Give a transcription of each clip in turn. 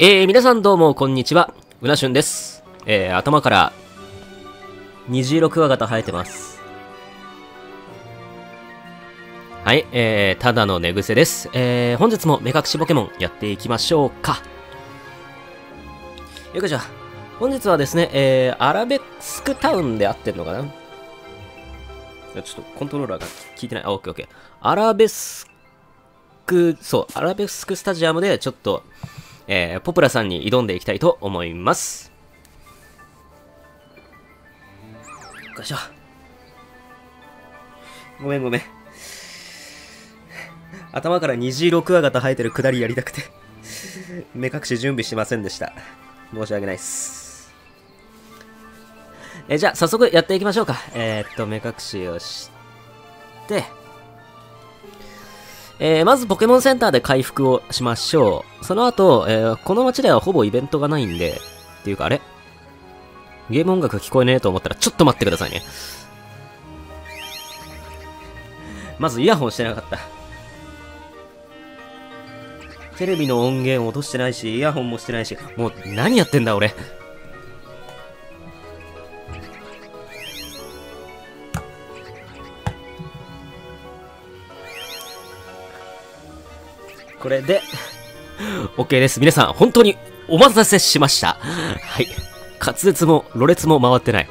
皆さんどうもこんにちは、うなしゅんです。頭から虹色クワガタ生えてます。はい、ただの寝癖です。本日も目隠しポケモンやっていきましょうか。よくじゃ、本日はですね、アラベスクタウンで合ってんのかな？ちょっとコントローラーが効いてない。あ、オッケーオッケー。アラベスクスタジアムでちょっと、ポプラさんに挑んでいきたいと思います。よっしゃ。ごめんごめん。頭から虹色クワガタ生えてるくだりやりたくて。目隠し準備しませんでした。申し訳ないっす。じゃあ早速やっていきましょうか。目隠しをして、まずポケモンセンターで回復をしましょう。その後、この街ではほぼイベントがないんで、っていうかあれ？ゲーム音楽聞こえねえと思ったらちょっと待ってくださいね。まずイヤホンしてなかった。テレビの音源を落としてないし、イヤホンもしてないし、もう何やってんだ俺。これで、OK です。皆さん、本当にお待たせしました。はい。滑舌も、ろれつも回ってない。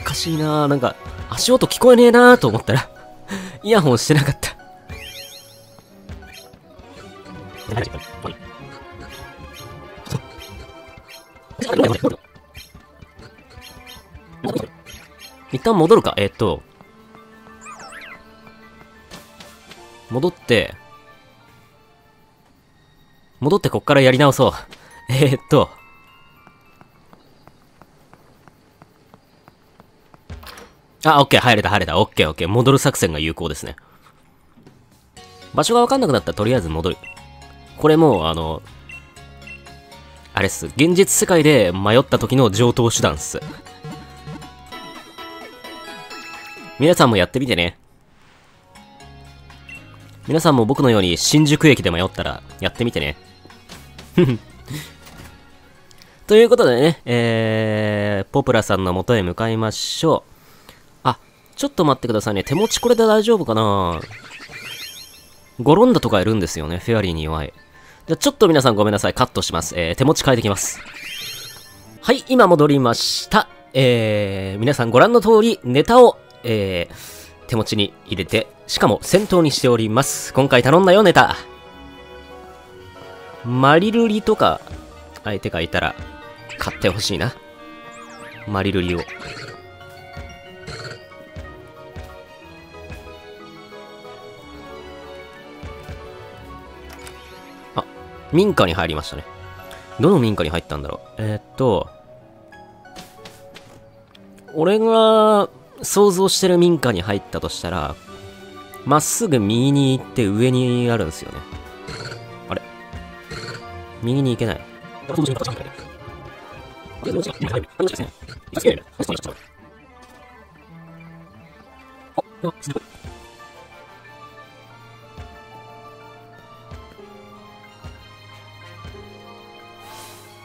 おかしいなぁ。なんか、足音聞こえねえなぁと思ったら、イヤホンしてなかった。一旦戻るか。戻ってこっからやり直そう。あ、オッケー、入れた。オッケー、オッケー。戻る作戦が有効ですね。場所がわかんなくなったらとりあえず戻る。これもう、あれっす。現実世界で迷った時の上等手段っす。皆さんもやってみてね。皆さんも僕のように新宿駅で迷ったらやってみてね。ということでね、ポプラさんの元へ向かいましょう。あ、ちょっと待ってくださいね。手持ちこれで大丈夫かな？ゴロンダとかいるんですよね。フェアリーに弱い。じゃあちょっと皆さんごめんなさい。カットします。手持ち変えてきます。はい、今戻りました。皆さんご覧の通りネタを、手持ちに入れて、しかも先頭にしております。今回頼んだよ、ネタ。マリルリとか、相手がいたら、買ってほしいな。マリルリを。あ、民家に入りましたね。どの民家に入ったんだろう。俺が、想像してる民家に入ったとしたら、まっすぐ右に行って上にあるんですよね。あれ？右に行けない。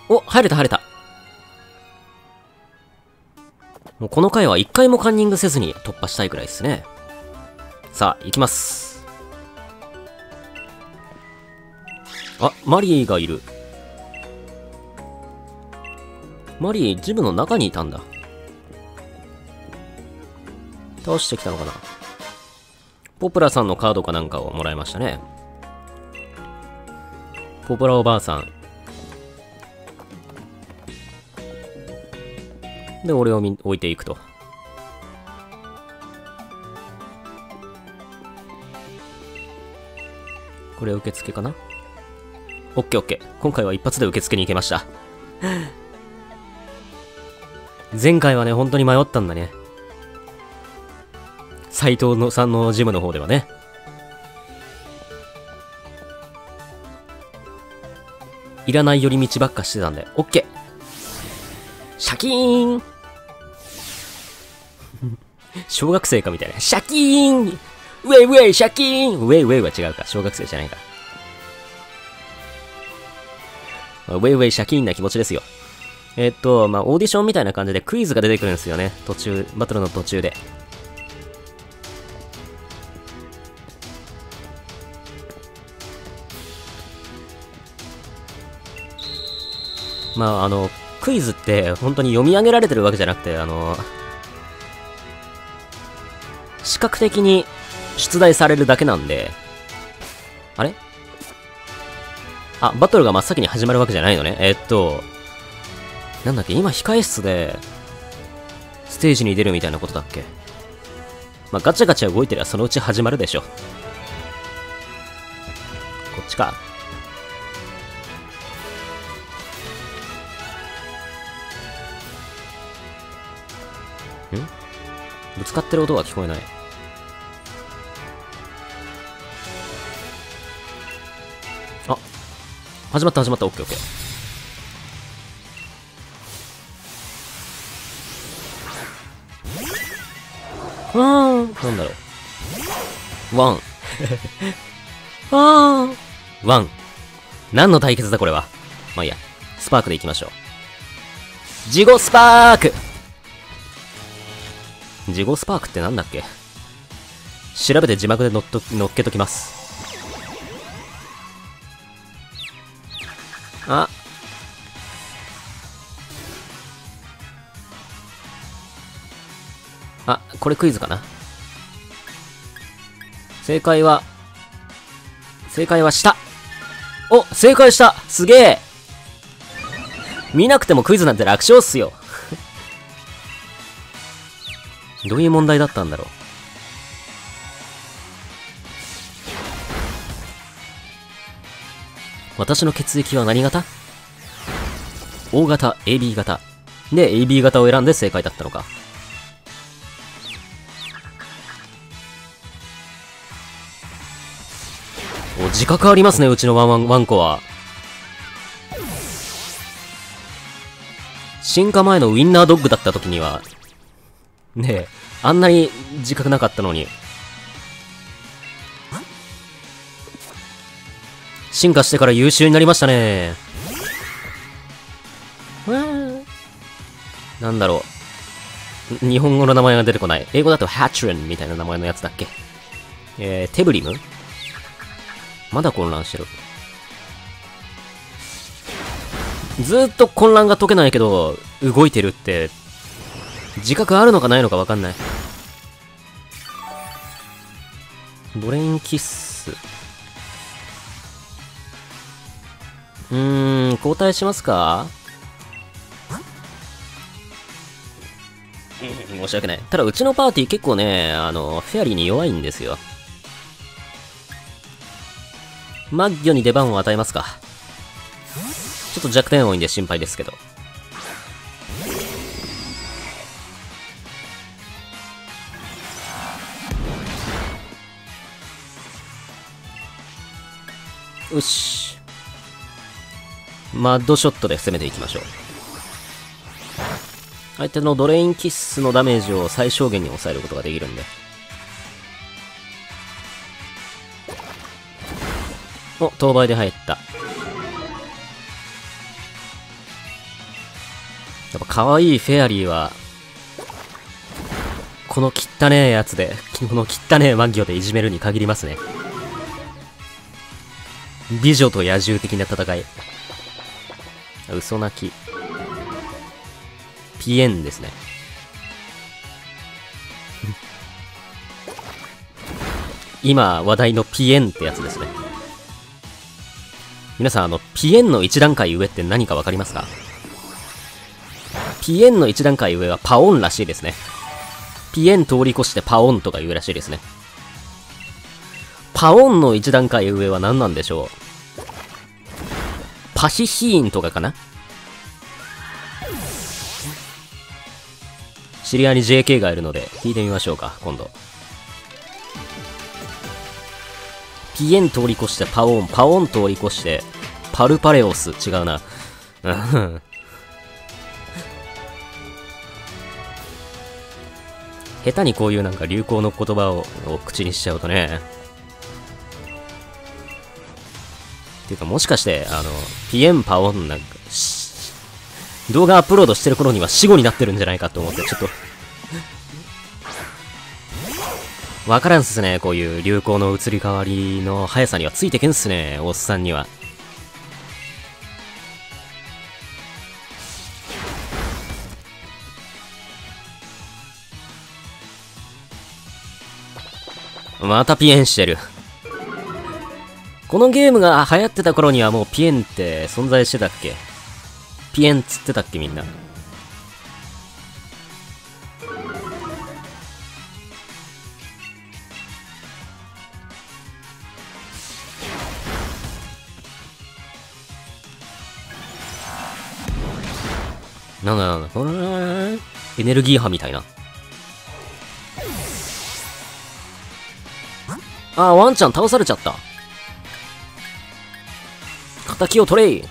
お、入れた。もうこの回は一回もカンニングせずに突破したいくらいですね。さあ、行きます。あ、マリーがいる。マリー、ジムの中にいたんだ。倒してきたのかな。ポプラさんのカードかなんかをもらいましたね。ポプラおばあさん。で、俺を置いていくと。これ受付かな？ OK、OK。今回は一発で受付に行けました。前回はね、本当に迷ったんだね。斎藤のさんのジムの方ではね。いらない寄り道ばっかしてたんで、OK。シャキーン小学生かみたいな。シャキーンウェイウェイシャキーン、ウェイウェイは違うか、小学生じゃないか。ウェイウェイシャキーンな気持ちですよ。まあ、オーディションみたいな感じでクイズが出てくるんですよね。途中、バトルの途中で。まあ、クイズって本当に読み上げられてるわけじゃなくて、視覚的に出題されるだけなんで、あれ？あ、バトルが真っ先に始まるわけじゃないのね。なんだっけ、今控え室で、ステージに出るみたいなことだっけ。まあ、ガチャガチャ動いてりゃそのうち始まるでしょ。こっちか。ん？ぶつかってる音が聞こえない。あ、始まった始まった、オッケーオッケー。なんだろう。ワン。あー。ワン。何の対決だこれは。まあいいや。スパークでいきましょう。ジゴスパーク！ジゴスパークってなんだっけ？調べて字幕で乗っけときます。あ。あ、これクイズかな？正解は下。お、正解した。すげえ。見なくてもクイズなんて楽勝っすよ。どういう問題だったんだろう。私の血液は何型？ O 型、AB 型。で、AB 型を選んで正解だったのか。自覚ありますね、うちのワンコは。進化前のウィンナードッグだった時には、ねえ、あんなに自覚なかったのに。進化してから優秀になりましたね。なんだろう。日本語の名前が出てこない。英語だとハチュンみたいな名前のやつだっけ。テブリム？まだ混乱してる。ずーっと混乱が解けないけど、動いてるって、自覚あるのかないのかわかんない。ブレインキッス。交代しますか？申し訳ない。ただ、うちのパーティー結構ね、フェアリーに弱いんですよ。マッギョに出番を与えますか。ちょっと弱点多いんで心配ですけど。よし。マッドショットで攻めていきましょう。相手のドレインキッスのダメージを最小限に抑えることができるんで。お、等倍で入った。やっぱ可愛いフェアリーは、この汚ねえやつで、この汚ねえマギオでいじめるに限りますね。美女と野獣的な戦い。嘘泣き。ピエンですね。今話題のピエンってやつですね。皆さん、ピエンの一段階上って何かわかりますか？ピエンの一段階上はパオンらしいですね。ピエン通り越してパオンとか言うらしいですね。パオンの一段階上は何なんでしょう？パヒヒーンとかかな？知り合いに JK がいるので聞いてみましょうか、今度。ピエン通り越してパオン、パオン通り越してパルパレオス、違うな。下手にこういうなんか流行の言葉を口にしちゃうとね。っていうかもしかして、ピエンパオンなんか、動画アップロードしてる頃には死語になってるんじゃないかと思って、ちょっと。わからんっすね、こういう流行の移り変わりの速さにはついてけんっすね、おっさんには。またピエンしてる。このゲームが流行ってた頃にはもうピエンって存在してたっけ？ピエンっつってたっけみんな。なんだなんだこれエネルギー波みたいな。ああ、ワンちゃん倒されちゃった。敵を取れ。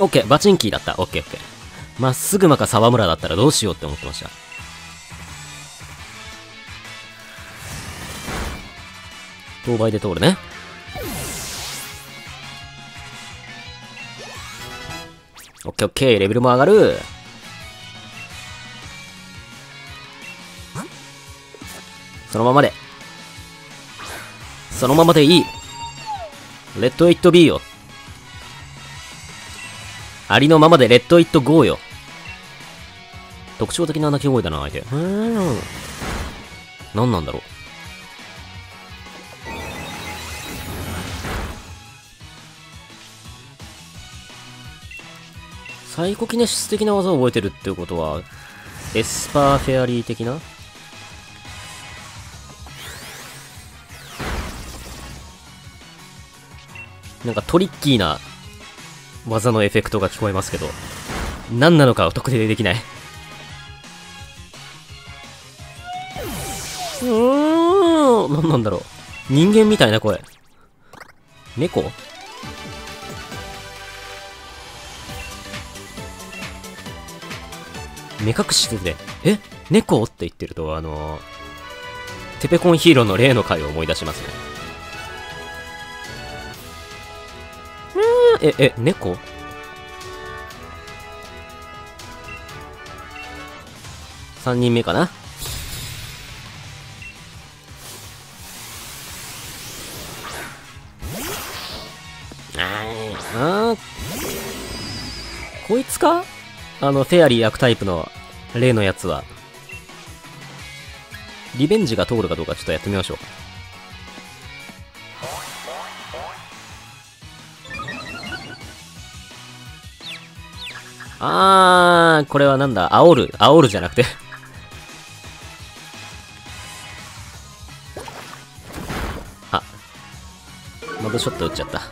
オッケー、バチンキーだった。オッケーオッケー。まっすぐまか沢村だったらどうしようって思ってました。等倍で通るね。オッケーオッケー、レベルも上がる。そのままで。そのままでいい。レッド・イット・ビーよ。ありのままでレッド・イット・ゴーよ。特徴的な鳴き声だな、相手。何なんだろう。サイコキネシス的な技を覚えてるってことは、エスパーフェアリー的な？なんかトリッキーな技のエフェクトが聞こえますけど、何なのかを特定できない。何なんだろう。人間みたいな声。猫？目隠してて、え？猫？って言ってると、テペコンヒーローの例の回を思い出しますね。猫？3人目かな？ああ、こいつか？フェアリー役タイプの例のやつは。リベンジが通るかどうかちょっとやってみましょう。あー、これはなんだ、煽るじゃなくて。あ、またショット打っちゃった。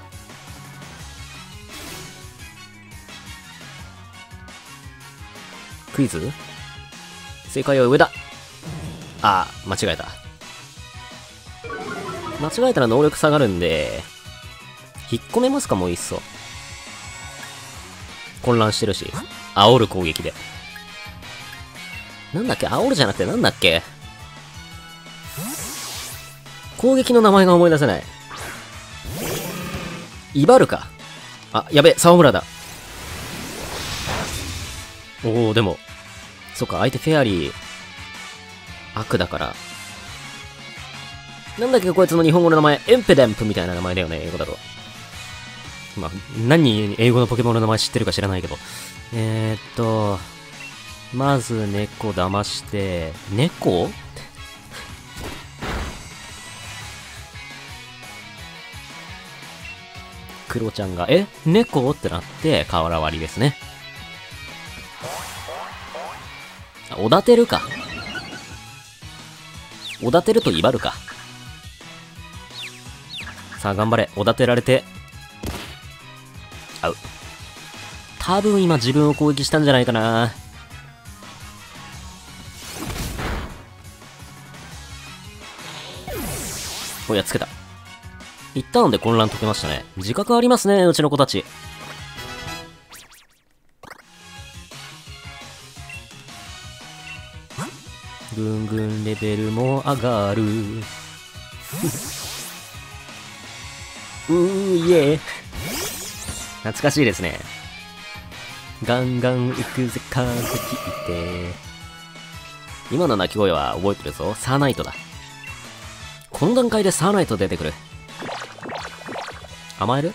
クイズ？正解は上だ。あー、間違えた。間違えたら能力下がるんで、引っ込めますか、もういっそ。混乱してるし、煽る攻撃で。なんだっけ、煽るじゃなくてなんだっけ、攻撃の名前が思い出せない。威張るか。あ、やべ、沢村だ。おお、でも、そっか、相手フェアリー、悪だから。なんだっけ、こいつの日本語の名前、エンペデンプみたいな名前だよね、英語だと。まあ、何英語のポケモンの名前知ってるか知らないけど。まず猫騙して、猫？クロちゃんが、え？猫？ってなって、瓦割りですね。おだてるか。おだてると威張るか。さあ、頑張れ。おだてられて。合う。多分今自分を攻撃したんじゃないかな。おやっつけた。一旦で混乱解けましたね。自覚ありますね、うちの子たち。ぐんぐんレベルも上がる。いえ。懐かしいですね。ガンガン行くぜ風聞いて。今の鳴き声は覚えてるぞ。サーナイトだ。この段階でサーナイト出てくる。甘える？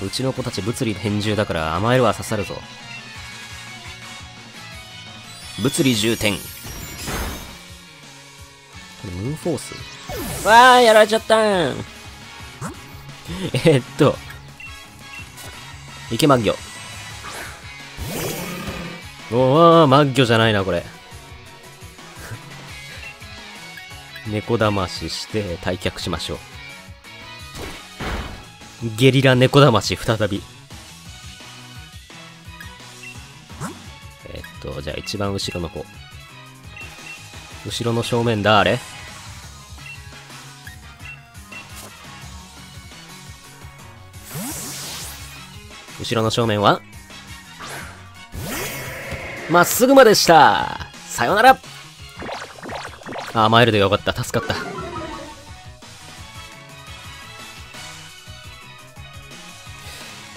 うちの子たち物理偏重だから甘えるは刺さるぞ。物理重点。これムーンフォース？わあ、やられちゃったーん。いけ、マッギョ。おお、マッギョじゃないな、これ。猫だましして退却しましょう。ゲリラ猫だまし再び。じゃあ一番後ろの子。後ろの正面だ、あれ？後ろの正面はまっすぐまでした。さよなら。あ、マイルドよかった。助かった。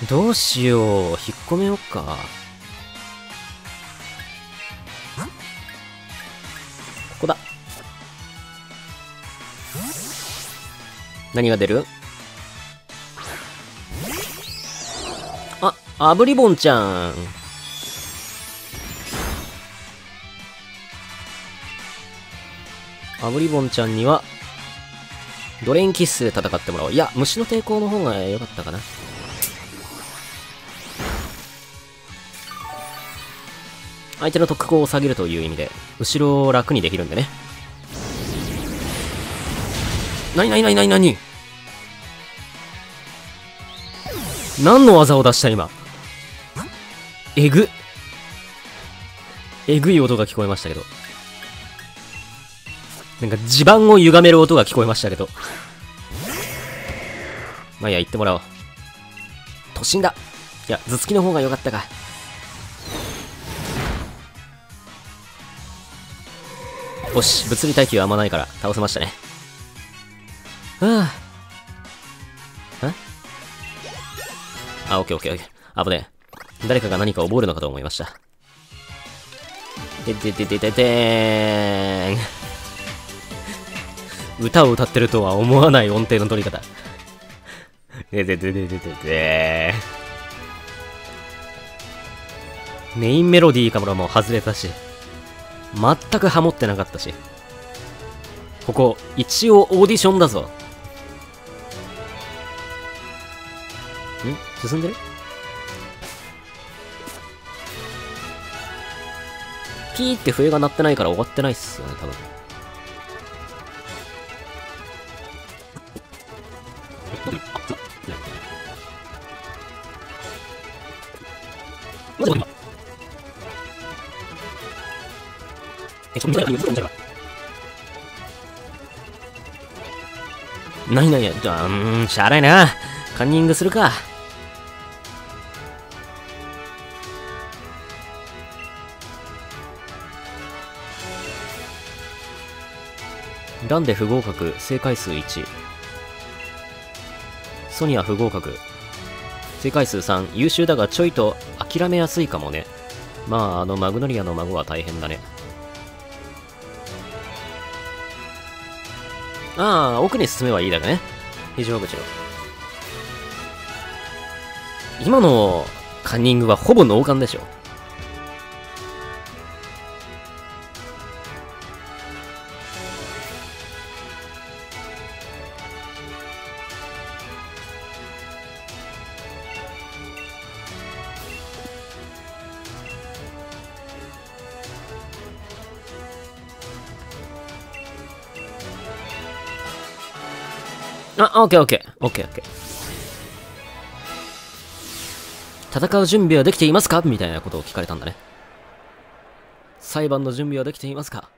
どうしよう。引っ込めようか。ここだ。何が出る？あ、アブリボンちゃん。アブリボンちゃんには、ドレインキッスで戦ってもらおう。いや、虫の抵抗の方が良かったかな。相手の特攻を下げるという意味で、後ろを楽にできるんでね。なになになになになに？何の技を出した今。えぐい音が聞こえましたけど。なんか地盤を歪める音が聞こえましたけど。まあいいや、行ってもらおう。突進だ。いや、頭突きの方が良かったか。よし、物理耐久はあんまないから倒せましたね。はあ。ん？あ、オッケーオッケーオッケー。危ねえ。誰かが何か覚えるのかと思いました。でーん。歌を歌ってるとは思わない音程の取り方。メインメロディーからも外れたし、全くハモってなかったし、ここ一応オーディションだぞ。ん？進んでる？ピーって笛が鳴ってないから終わってないっすよね、多分。ないないや、じゃあ、しゃあないな。カンニングするか。段で不合格、正解数1。ソニア不合格。正解数3。優秀だがちょいと諦めやすいかもね。まあ、マグノリアの孫は大変だね。ああ、奥に進めばいいだがね。非常口の。今のカンニングはほぼ脳幹でしょ。あ、オッケーオッケー。オッケーオッケー。戦う準備はできていますか？みたいなことを聞かれたんだね。裁判の準備はできていますか？